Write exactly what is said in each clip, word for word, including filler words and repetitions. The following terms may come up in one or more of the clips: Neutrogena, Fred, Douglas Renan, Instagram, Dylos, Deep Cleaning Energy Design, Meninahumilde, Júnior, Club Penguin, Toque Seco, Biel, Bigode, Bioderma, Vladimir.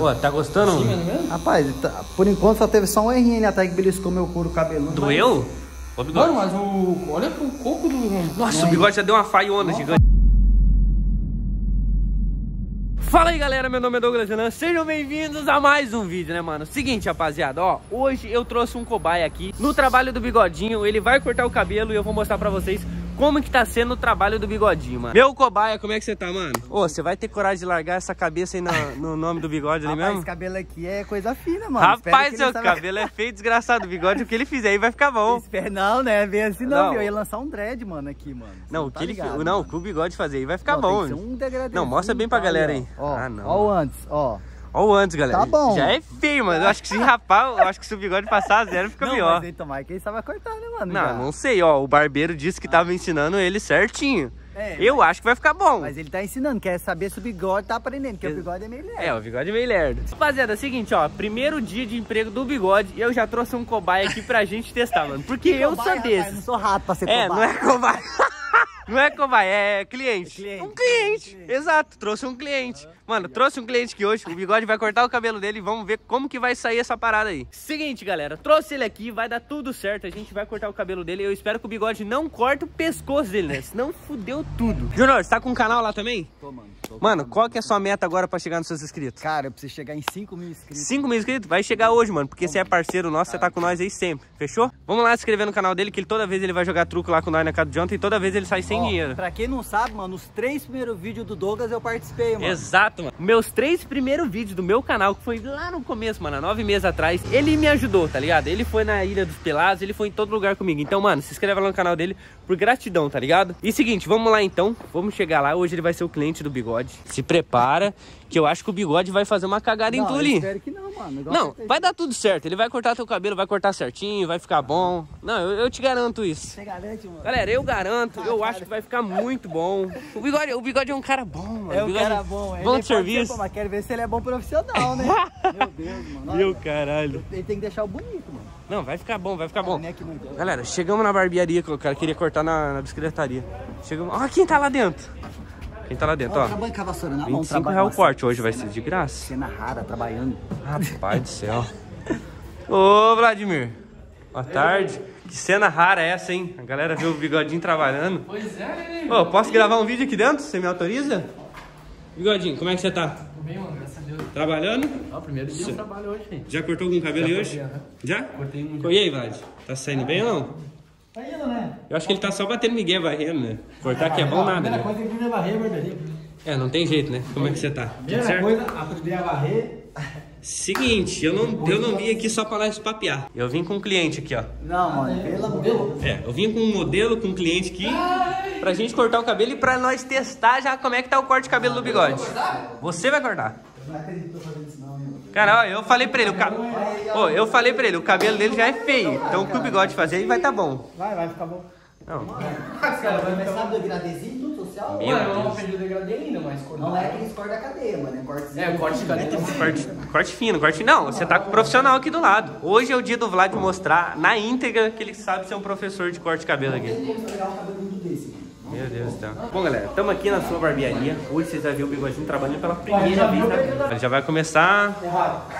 Ué, tá gostando? Sim, mesmo? Rapaz, tá, por enquanto só teve só um errinho ali até que beliscou meu couro cabeludo. Doeu? Ô, Bigode. Mano, mas o... olha pro coco do... Nossa, não, o Bigode já deu uma faiona gigante. Fala aí, galera, meu nome é Douglas Renan, sejam bem-vindos a mais um vídeo, né, mano? Seguinte, rapaziada, ó, hoje eu trouxe um cobaia aqui no trabalho do Bigodinho, ele vai cortar o cabelo e eu vou mostrar pra vocês como que tá sendo o trabalho do Bigodinho, mano. Meu cobaia, como é que você tá, mano? Ô, você vai ter coragem de largar essa cabeça aí na, no nome do Bigode ali mesmo? Rapaz, esse cabelo aqui é coisa fina, mano. Rapaz, seu cabelo é feio, desgraçado. O Bigode, o que ele fizer aí vai ficar bom. Não, né? Vem assim não, não. Eu ia lançar um dread, mano, aqui, mano. Você não, o que tá ele... Ligado, não, o que o Bigode fazer aí vai ficar não, bom. Tem que ser um degradê. Não, mostra bem pra tá galera aí. Ó, ah, não, ó o antes, ó. Ó o antes, galera. Tá bom. Já é feio, mano. Eu acho que se rapar, eu acho que se o Bigode passar a zero, fica pior. Não, tomar quem sabe cortar, né, mano? Não, já. Não sei, ó. O barbeiro disse que ah. tava ensinando ele certinho. É, eu mas... acho que vai ficar bom. Mas ele tá ensinando, quer saber se o Bigode tá aprendendo, porque Ex o Bigode é meio lerdo. É, o Bigode é meio lerdo. Rapaziada, é o seguinte, ó. Primeiro dia de emprego do Bigode, eu já trouxe um cobaia aqui pra gente testar, mano. Porque que eu cobaia, sou desse. Rapaz, não sou rato pra ser cobaia. É, não é cobaia. Não é cobaia, é cliente. É cliente. Um cliente. cliente, exato, trouxe um cliente. Mano, trouxe um cliente que hoje, o Bigode vai cortar o cabelo dele e vamos ver como que vai sair essa parada aí. Seguinte, galera, trouxe ele aqui, vai dar tudo certo, a gente vai cortar o cabelo dele. Eu espero que o Bigode não corte o pescoço dele, né? Senão fudeu tudo. Júnior, você tá com um canal lá também? Tô, mano. Tô, mano, tô, qual que é a sua meta agora pra chegar nos seus inscritos? Cara, eu preciso chegar em cinco mil inscritos. cinco mil inscritos? Vai chegar hoje, mano, porque você é parceiro nosso, você tá com nós aí sempre, fechou? Vamos lá se inscrever no canal dele, que ele, toda vez ele vai jogar truco lá com nós na casa do Júnior e toda vez ele sai sem dinheiro. Pra quem não sabe, mano, os três primeiros vídeos do Douglas eu participei, mano. Exato, mano. Meus três primeiros vídeos do meu canal, que foi lá no começo, mano, há nove meses atrás, ele me ajudou, tá ligado? Ele foi na Ilha dos Pelados, ele foi em todo lugar comigo. Então, mano, se inscreve lá no canal dele por gratidão, tá ligado? E seguinte, vamos lá então, vamos chegar lá. Hoje ele vai ser o cliente do Bigode. Se prepara, que eu acho que o Bigode vai fazer uma cagada não, em tu ali. Espero que não, mano. Não, vai dar tudo certo. Ele vai cortar teu cabelo, vai cortar certinho, vai ficar bom. Não, eu, eu te garanto isso. Você garante, mano? Galera, eu garanto, eu acho que vai ficar muito bom. O Bigode, o Bigode é um cara bom, mano. É um cara bom, é. Bom de serviço. Ser, pô, mas quero ver se ele é bom profissional, né? Meu Deus, mano. Meu caralho. Ele tem que deixar o bonito, mano. Não, vai ficar bom, vai ficar bom. Galera, chegamos na barbearia que o cara queria cortar na, na bicicletaria. Chegamos. Ó, quem tá lá dentro. Quem tá lá dentro, ó. Trabalho com a vassoura na mão, vinte e cinco reais o corte, hoje vai ser de graça. Cena rara, trabalhando. Rapaz do céu. Ô, Vladimir. Boa tarde. Que cena rara é essa, hein? A galera vê o Bigodinho trabalhando. Pois é, né? Ô, posso gravar um vídeo aqui dentro? Você me autoriza? Bigodinho, como é que você tá? Tô bem, mano, graças a Deus. Trabalhando? Ó, primeiro dia eu trabalho hoje, hein? Já cortou algum cabelo aí hoje? Já? Cortei um. E aí, Vlad? Tá saindo bem ou não? Tá indo, né? Eu acho que ele tá só batendo migué varrendo, né? Cortar que é bom nada, né? A primeira coisa que primeiro é varrer, barbearia. É, não tem jeito, né? Como é que você tá? Primeira coisa, aprender a varrer. Seguinte, eu não, eu não vim aqui só pra lá espapear. Eu vim com um cliente aqui, ó. Não, mano, pelo modelo. É, eu vim com um modelo, com um cliente aqui, pra gente cortar o cabelo e pra nós testar já como é que tá o corte de cabelo do Bigode. Você vai cortar? Eu não acredito que eu tô fazendo isso, não, meu. Cara, ó, eu falei pra ele, o cabelo. Oh, eu falei pra ele, o cabelo dele já é feio. Então o que o Bigode fazer vai tá bom. Vai, vai ficar bom. Não. Os caras vão começar a degradezinho tudo social. Mano, eu não aprendi o degradê ainda, mas não é aqueles cortes da cadeia, mano. É corte. É, corte de cadeia. Corte fino, corte. Não, você tá com o profissional aqui do lado. Hoje é o dia do Vlad mostrar na íntegra que ele sabe ser um professor de corte de cabelo aqui. Meu Deus do céu. Bom, galera, estamos aqui na sua barbearia. Hoje vocês vão ver o Bigodinho trabalhando pela primeira vez na vida. Ele já vai começar... Errado.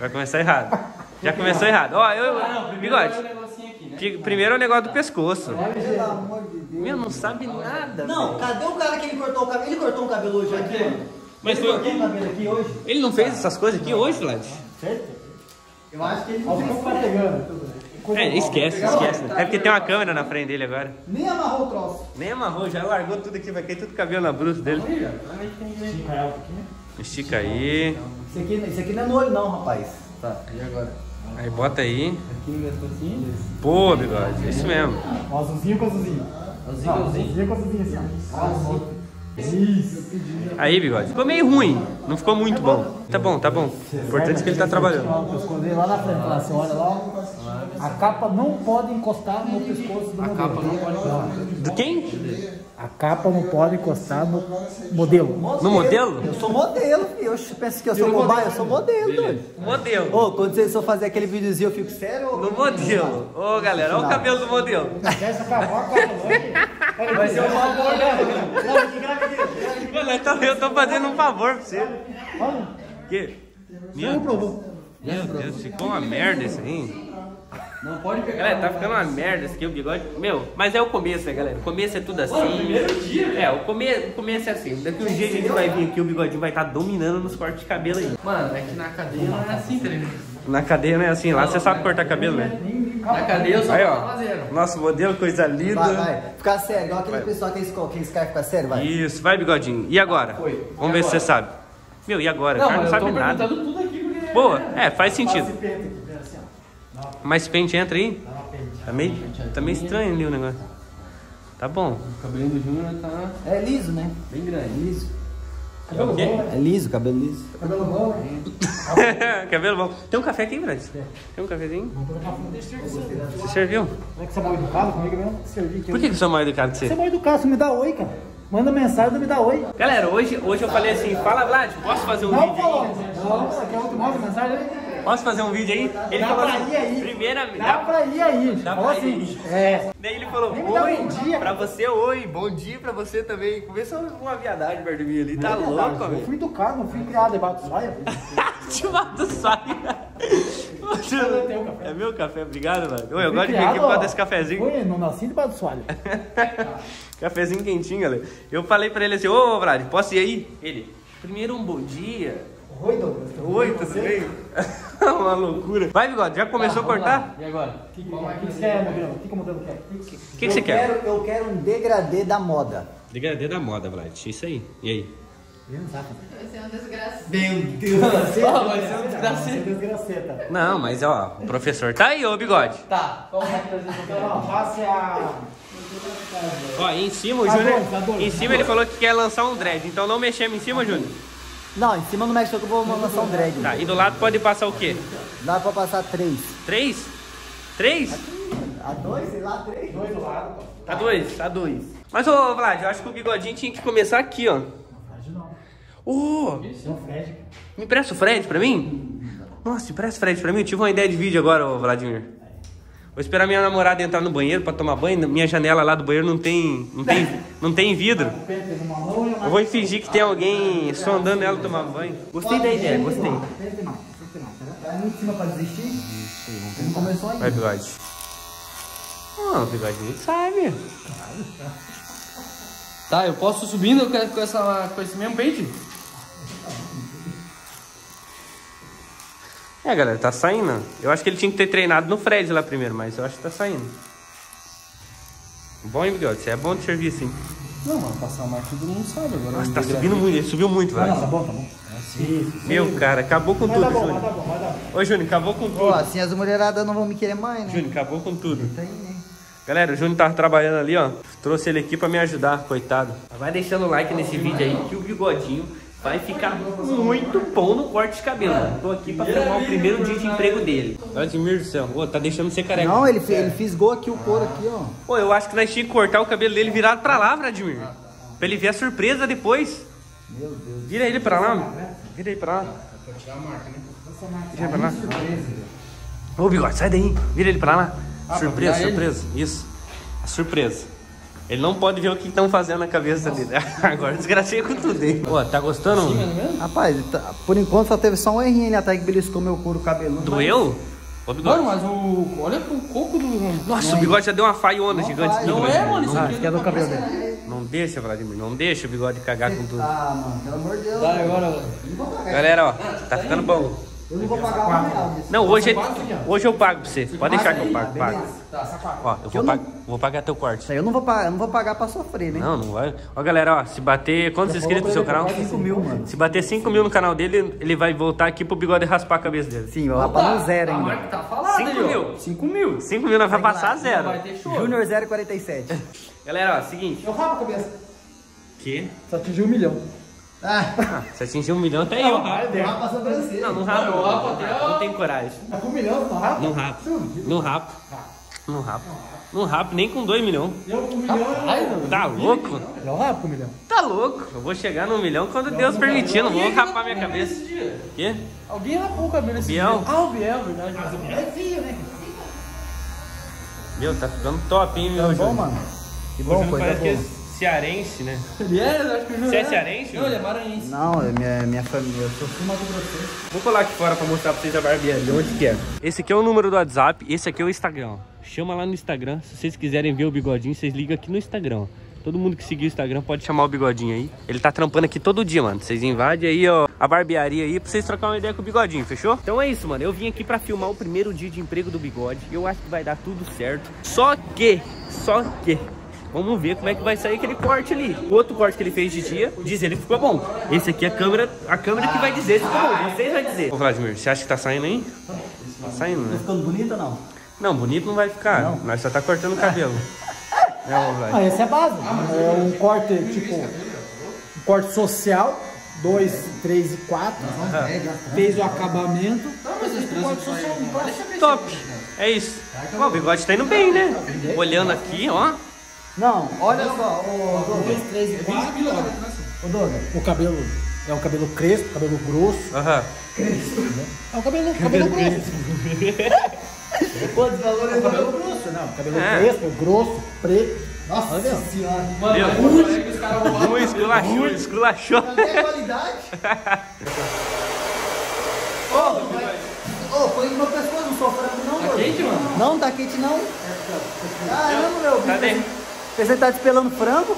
Vai começar errado. Já começou errado. Ó, eu... Ah, não, primeiro Bigode. É o negocinho aqui, né? Primeiro é o negócio do pescoço. Pelo amor de Deus. Meu, não sabe nada. Não, cadê o cara que ele cortou o cabelo? Ele cortou um cabelo hoje aqui, mano. Mas ele foi... cortou um cabelo aqui hoje. Ele não fez essas coisas aqui hoje, Vlad? Certo? Eu acho que ele não fez. É, esquece, esquece. Né? É porque tem uma câmera na frente dele agora. Nem amarrou o troço. Nem amarrou, já largou tudo aqui, vai cair tudo cabelo na bruxa dele. Estica aí. Isso aqui, isso aqui não é no olho não, rapaz. Tá, e agora? Aí bota aí. Aqui no pescocinho. Pô, Bigode, é isso mesmo. Ó, azulzinho com azulzinho. Azulzinho com azulzinho assim. Isso. Aí, Bigode, ficou meio ruim. Não ficou muito bom. Tá bom, tá bom. O importante é que ele tá trabalhando. Eu escondi lá na frente, lá, você olha lá. A capa não pode encostar no pescoço do modelo. A capa não pode encostar. Do quem? A capa não pode encostar no modelo. No modelo? Eu sou modelo, filho. Eu penso que eu sou cobaia, eu sou modelo, doido. Modelo. Ô, quando vocês vão fazer aquele videozinho, eu fico sério? No modelo. Ô, galera, olha o cabelo do modelo. Vai ser um favor, né? Mano, eu tô fazendo um favor pra você. O quê? Meu Deus, ficou uma merda isso aí. Não pode pegar. Galera, tá ficando uma merda isso aqui, o bigode. Meu, mas é o começo, né, galera? O começo é tudo assim. Pô, primeiro dia, é, o começo, o começo é assim. Daqui um dia a gente vai vir aqui, o bigodinho vai estar tá dominando nos cortes de cabelo aí. Mano, é que na cadeia não é assim, tá ligado? Na cadeia não é assim, lá você sabe cortar cabelo, né? Na cadeia eu só aí, ó, nosso modelo, coisa linda. Vai, vai. Ficar sério, igual aquele vai. Pessoal que é escola, que esse cara fica sério, vai. Isso, vai, bigodinho. E agora? Foi. Vamos e agora? Ver se você sabe. Meu, e agora? Não, o cara não sabe nada. Tudo aqui porque... Boa, é, faz sentido. Mas pente entra aí? Tá meio, tá meio estranho ali o negócio. Tá bom. O cabelinho do Júnior tá... É liso, né? Bem grande, liso. Cabelo o quê? É liso, cabelo liso. Cabelo bom, né? Cabelo bom. Tem um café aqui, Brad? Tem um cafezinho? Você serviu? Não é que você é mal educado comigo mesmo? Servi. Por que que você é mal educado com você? Você é mal educado, você me dá oi, cara. Manda mensagem, me dá oi. Galera, hoje, hoje eu falei assim, fala, Vlad, posso fazer um não, vídeo aí? Não, você quer outro modo de mensagem aí? Posso fazer um vídeo aí? Ele dá falou pra ir aí. Primeira, dá, dá pra ir aí. Dá pra ir aí. É. Daí ele falou, oi, um dia, pra você, oi, bom dia pra você também. Começou uma viadagem perto de mim ali, tá louco, velho. Eu véio. Fui educado, não fui criado debaixo do saia. Debaixo do saia. É meu café, obrigado, mano. Eu, eu gosto de vir aqui por causa desse cafezinho. Oi, não nasci debaixo do soalho. Cafezinho quentinho, galera. Eu falei pra ele assim, ô, Vlad, posso ir aí? Ele, primeiro um bom dia. Oi, Douglas. Oi, tudo bem? Uma loucura. Vai, Bigode, já começou ah, a cortar? Lá. E agora? O que, que, que, que você é, Magrão? O que, que o modelo quer? O que, que, que você quer? Quero, eu quero um degradê da moda. Degradê da moda, Vlad. Isso aí. E aí? Vai ser uma desgraceta. Meu Deus. Vai ser uma desgraceta. Não, mas ó, o professor tá aí, ô Bigode. Tá. Vamos lá, professor. Passe a... Ó, em cima o Júnior... Em cima ele falou que quer lançar um dread. Então não mexemos em cima, Júnior. Não, em cima não mexe que eu vou lançar um drag. Tá, e do lado pode passar o quê? Dá pra passar três. Três? Três? A dois, sei lá, três. Dois do lado. Tá dois, tá dois. Mas, ô, Vlad, eu acho que o bigodinho tinha que começar aqui, ó. Não, Vlad, não. Ô! Me empresta o Fred pra mim? Nossa, empresta o Fred pra mim? Eu tive uma ideia de vídeo agora, ô, Vladimir. Vou esperar minha namorada entrar no banheiro pra tomar banho. Minha janela lá do banheiro não tem, não tem, não tem vidro. Eu vou fingir que tem alguém sondando ela tomar banho. Gostei da ideia, gostei. Tá em cima pra desistir? Isso aí, vamos ver. Não começou ainda. Vai, Bigode. Não, o Bigode nem sabe. Tá, eu posso subindo com, essa, com esse mesmo pente? É, galera, tá saindo. Eu acho que ele tinha que ter treinado no Fred lá primeiro, mas eu acho que tá saindo. Bom, hein, Bigode? Você é bom de serviço, hein? Não, mano, passar a marca todo mundo sabe agora. Nossa, tá subindo muito, ele subiu muito, velho. Não, tá bom, tá bom. É assim, meu sim, cara, acabou com mas tudo, tá bom, Júnior. Tá bom, tá bom. Ô, Júnior, acabou com tudo. Ó, assim as mulheradas não vão me querer mais, né? Júnior, acabou com tudo. Tá aí, né? Galera, o Júnior tava trabalhando ali, ó. Trouxe ele aqui pra me ajudar, coitado. Vai deixando o like nesse vídeo aí, que o bigodinho vai ficar muito bom no corte de cabelo. Tô aqui pra filmar o primeiro dia de emprego dele. Vladimir do céu, ô, tá deixando você careca. Não, ele, ele fisgou aqui o couro aqui, ó. Pô, eu acho que nós tínhamos que cortar o cabelo dele virado pra lá, Vladimir. Pra ele ver a surpresa depois. Meu Deus. Vira ele pra lá, vira ele pra lá. Pra tirar a marca, né? Vira pra lá. Ô, Bigode, sai daí. Vira ele pra lá. Surpresa, surpresa. Isso. A surpresa. Ele não pode ver o que estão fazendo na cabeça dele. Agora desgracei com tudo, hein? Pô, tá gostando? Sim, rapaz, tá, por enquanto só teve só um errinho ali atrás que beliscou meu couro cabeludo. Doeu? Mas... Mano, mas o... olha pro coco do... Nossa, não, o Bigode já deu uma faiona gigante. Vai, não, não é, mano, isso aqui é do cabelo dele. Não deixa, Vladimir, não deixa o Bigode cagar com tudo. Ah, mano, pelo amor de Deus. Tá, agora, galera, ó, tá ficando bom. Eu não vou pagar uma real. Não, hoje, é, hoje eu pago pra você. Pode deixar que eu pago. pago. Ó, eu vou, pag vou pagar teu corte. Eu não vou pagar, não vou pagar pra sofrer, né? Não, não vai. Ó, galera, ó, se bater... Quantos inscritos no seu canal? cinco mil, mano. Se bater cinco mil no canal dele, ele vai voltar aqui pro Bigode raspar a cabeça dele. Sim, vai rapar no zero ainda. Tá falado, cinco mil. cinco mil. cinco mil, nós vai passar a zero. Júnior zero quarenta e sete. Galera, ó, seguinte... Eu rapo a cabeça. Que? Só atingiu um milhão. Ah, se atingir um milhão até não, eu. Rapa a sobrancelha. Não, não rapa. Não, não tem coragem. Tá com um milhão, não rapa? Não rapa. Não rapa. Não rapa. Não rapa, nem com dois milhões. Eu com um milhão. Tá louco? Eu rapo com um milhão. Tá louco. Eu vou chegar no milhão quando Deus permitir. Não vou rapar minha cabeça. O quê? Alguém rapou o cabelo esse dia. Ah, o Biel, verdade. Mas o Biel é feio, né? Meu, tá ficando top, hein, meu Júnior. Tá bom, mano. Que bom, coisa boa. cearense, né? Ele é, eu acho que o Júnior. Você é cearense? Não, ele é maranhense. Não, é minha, minha família. Eu sou filmado pra vocês. Vou colar aqui fora pra mostrar pra vocês a barbearia, de onde que é. Esse aqui é o número do WhatsApp, esse aqui é o Instagram. Chama lá no Instagram. Se vocês quiserem ver o bigodinho, vocês ligam aqui no Instagram. Todo mundo que seguir o Instagram pode chamar o bigodinho aí. Ele tá trampando aqui todo dia, mano. Vocês invadem aí, ó, a barbearia aí pra vocês trocar uma ideia com o bigodinho, fechou? Então é isso, mano. Eu vim aqui pra filmar o primeiro dia de emprego do bigode. Eu acho que vai dar tudo certo. Só que, só que... vamos ver como é que vai sair aquele corte ali. O outro corte que ele fez de dia, diz ele que ficou bom. Esse aqui é a câmera, a câmera que vai dizer se ficou bom. Vocês vão dizer. Ô, Vladimir, você acha que tá saindo aí? Tá saindo, né? Tá ficando bonito ou não? Não, bonito não vai ficar. Não. Nós só tá cortando o cabelo. Ah, essa é a base. É um corte, tipo, um corte social, dois, três e quatro. Fez o acabamento. Não, mas esse corte social não pode ser top. É isso. Ó, o bigode tá indo bem, né? Olhando aqui, ó. Não, olha só, o dois, três e quatro. Ô, Douglas, o cabelo é um cabelo crespo, cabelo grosso. Aham. Crespo, né? É um cabelo, cabelo grosso. Quantos valores é o cabelo grosso? Não, cabelo é. crespo, grosso, preto. Nossa, olha senhora. Mano, muito esculachou, esculachou. Até qualidade. Ô, oh, oh, foi uma pessoa, não sou frango, não, Douglas. Tá quente, mano? Não, tá quente, não. Caramba, meu. Cadê? Você tá despelando frango?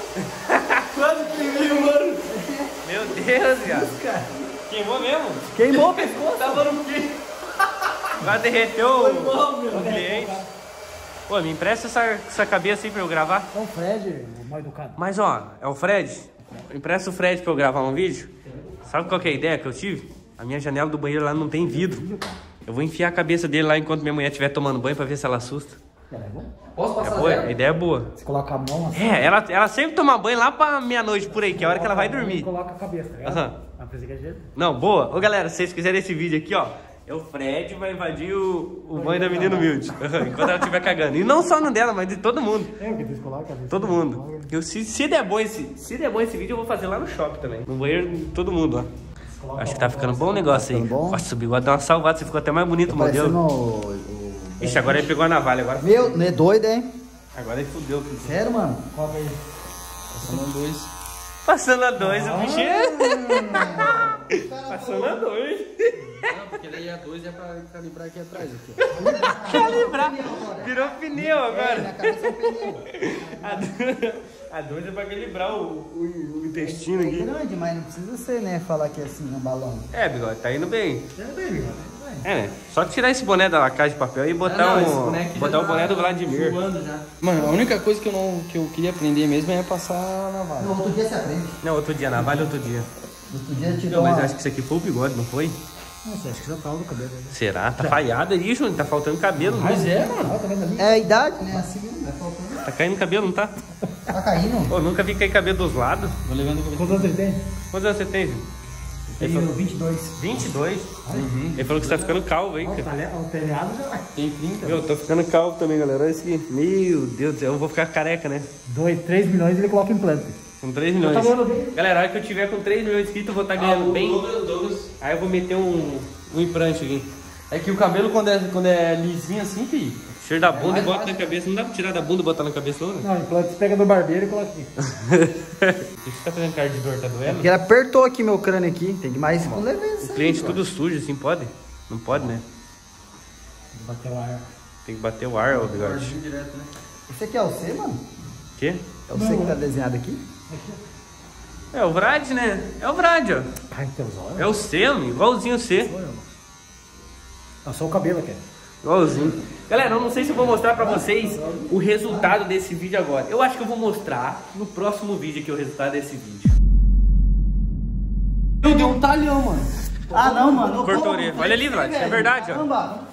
Quase queimei, mano. Meu Deus, cara. Queimou mesmo? Queimou o pescoço. Tava no quê? Vai derreter o, bom, meu, o cliente. Pô, me empresta essa, essa cabeça aí pra eu gravar. É o Fred, mal educado. Mas ó, é o Fred? Empresta o Fred pra eu gravar um vídeo. Sabe qual que é a ideia que eu tive? A minha janela do banheiro lá não tem vidro. Eu vou enfiar a cabeça dele lá enquanto minha mulher estiver tomando banho pra ver se ela assusta. Ela é boa? Posso passar? É boa, a ideia é boa. Você coloca a mão assim. É, ela, ela sempre toma banho lá pra meia-noite por aí, que é a hora que ela vai dormir. Coloca a cabeça, tá ligado? Uhum. Não, boa. Ô galera, se vocês quiserem esse vídeo aqui, ó. É o Fred vai invadir o, o banho da menina humilde, enquanto ela estiver cagando. E não só no dela, mas de todo mundo. É, que descoloca. Todo mundo. Eu, se, se, der bom esse, se der bom esse vídeo, eu vou fazer lá no shopping também. No banheiro de todo mundo, ó. Acho que tá ficando bom o negócio aí. Nossa, o bigode deu uma salvada, você ficou até mais bonito o modelo. Ixi, agora ele pegou a navalha. Agora. Meu, não é doido, hein? Agora ele fudeu. Sério, mano? Coloca aí. Passando a dois. Passando a dois, ah, o bichinho. Passando a dois. Não, porque daí a dois é pra calibrar aqui atrás. Aqui, ó. Calibrar? Virou pneu agora. A dois é pra calibrar o, o, o intestino aqui. É grande, mas não precisa ser, né? Falar que é assim no balão. É, bigode, tá indo bem. Tá indo bem, bigode. É, né? Só tirar esse boné da lacagem de papel e botar, não, não, um, botar o boné do Vladimir. Já. Mano, a única coisa que eu, não, que eu queria aprender mesmo é passar a navalha. Não, outro dia você aprende. Não, outro dia, navalha outro dia. Outro dia eu te dou. Mas uma... acho que isso aqui foi o bigode, não foi? Não sei, acho que só falta o cabelo. Né? Será? Tá falhado aí, Júnior, tá faltando cabelo. Mas é, mano. É a idade, né? Tá, tá caindo cabelo, não tá? Tá caindo. Pô, nunca vi cair cabelo dos lados. Vou levando o cabelo. Quantos anos você tem? Quantos anos você tem, Júnior? Ele falou... vinte e dois. vinte e dois? Uhum. Ele falou que você tá ficando calvo, hein, cara? O telhado já vai. Tem trinta. Eu tô ficando calvo também, galera. Olha isso aqui. Meu Deus do céu, eu vou ficar careca, né? dois, três milhões ele coloca implante. Com três milhões. Tá bem. Galera, a hora que eu tiver com três milhões de inscritos, eu vou estar tá ganhando ah, bem. Douglas. Aí eu vou meter um, um implante aqui. É que o cabelo, quando é, quando é lisinho assim, filho. Cheiro da bunda é e bota fácil. Na cabeça. Não dá pra tirar da bunda e botar na cabeça, não? Né? Não, implante você pega do barbeiro e coloca aqui. Você tá fazendo cara de dor, tá doendo? É porque ele apertou aqui meu crânio aqui. Tem que mais com leveza. O cliente aí, tudo cara. Sujo assim, pode? Não pode, né? Tem que bater o ar. Tem que bater o ar, ó, bigode. Direto, né? Esse aqui é o C, mano? O quê? É o não, C que tá desenhado aqui? É o Vrad, né? É o Vrad, ó. Ai, teus olhos. É o C, amigo. Igualzinho o C. É só o cabelo aqui. Igualzinho. Galera, eu não sei se eu vou mostrar pra vocês o resultado desse vídeo agora. Eu acho que eu vou mostrar no próximo vídeo aqui o resultado desse vídeo. Eu dei um talhão, mano. Ah, não, mano. Cortou orelha. Olha ali, Vlad. É verdade, ó.